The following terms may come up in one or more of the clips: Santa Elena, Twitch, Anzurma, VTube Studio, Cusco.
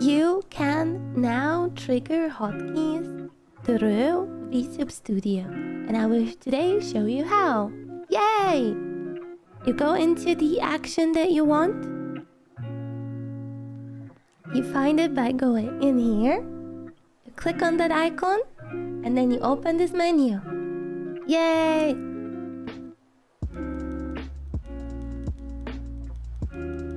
You can now trigger hotkeys through VTube Studio, and I will today show you how. Yay! You go into the action that you want. You find it by going in here. You click on that icon, and then you open this menu. Yay!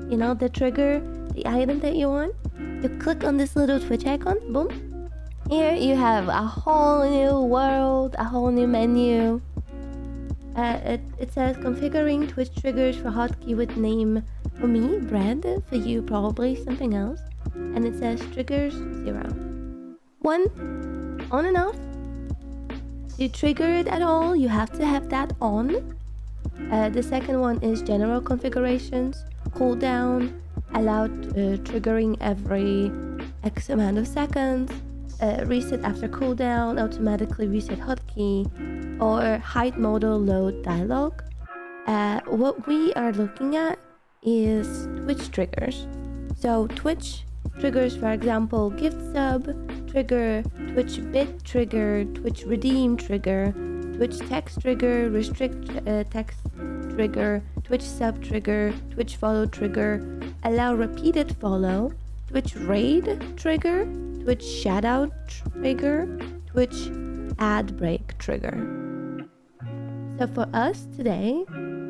You know, the trigger, the item that you want. You click on this little Twitch icon, boom. Here you have a whole new world, a whole new menu. It says configuring Twitch triggers for hotkey with name. For me, bread. For you, probably something else. And it says triggers 0, 1, on and off. To trigger it at all, you have to have that on. The second one is general configurations, cooldown, allow triggering every X amount of seconds. Reset after cooldown, automatically reset hotkey, or hide modal load dialog. What we are looking at is Twitch triggers. So Twitch triggers, for example, gift sub trigger, Twitch bid trigger, Twitch redeem trigger, Twitch text trigger, restrict text trigger, Twitch sub trigger, Twitch follow trigger, allow repeated follow, Twitch raid trigger, Twitch shadow trigger, Twitch ad break trigger. So for us today,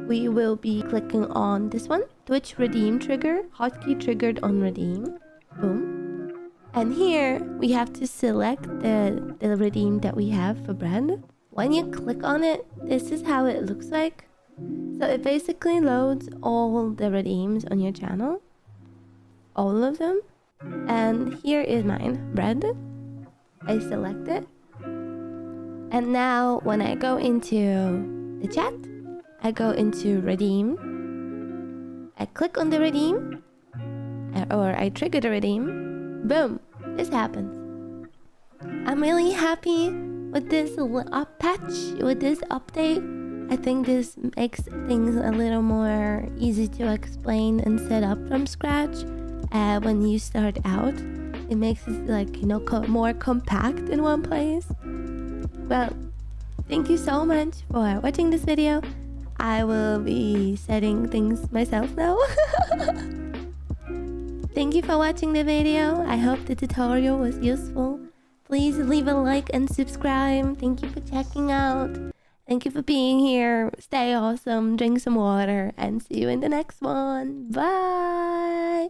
we will be clicking on this one, Twitch redeem trigger, hotkey triggered on redeem, boom. And here we have to select the redeem that we have for brand. When you click on it, this is how it looks like. So it basically loads all the redeems on your channel, all of them. And here is mine, bread. I select it. And now when I go into the chat, I go into redeem. I click on the redeem, or I trigger the redeem. Boom, this happens. I'm really happy with this patch, with this update. I think this makes things a little more easy to explain and set up from scratch. When you start out, it makes it, like, you know, more compact in one place. Well, thank you so much for watching this video. I will be setting things myself now. Thank you for watching the video. I hope the tutorial was useful. Please leave a like and subscribe. Thank you for checking out. Thank you for being here. Stay awesome, drink some water, and see you in the next one. Bye!